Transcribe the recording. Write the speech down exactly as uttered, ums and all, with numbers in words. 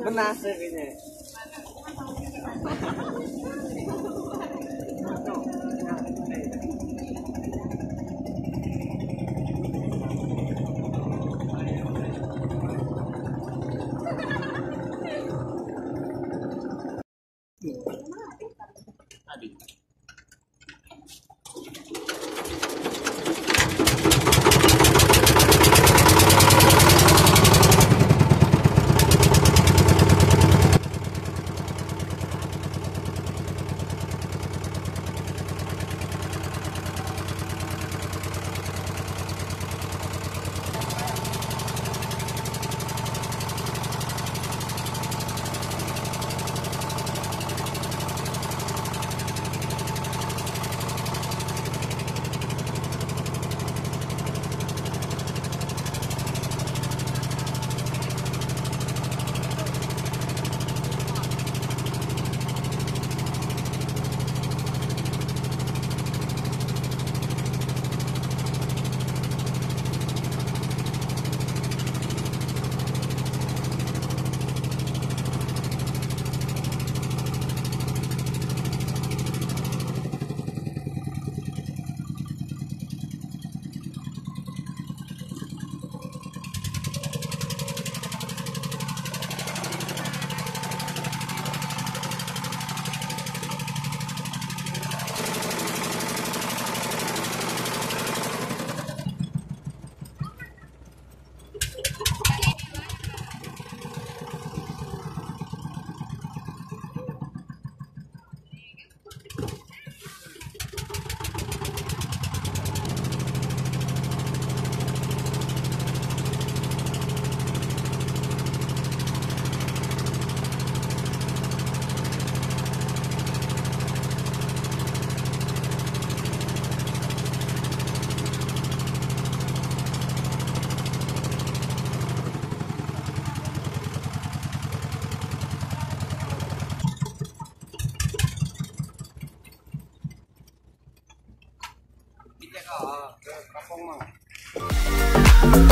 Menasih ini. Terima kasih.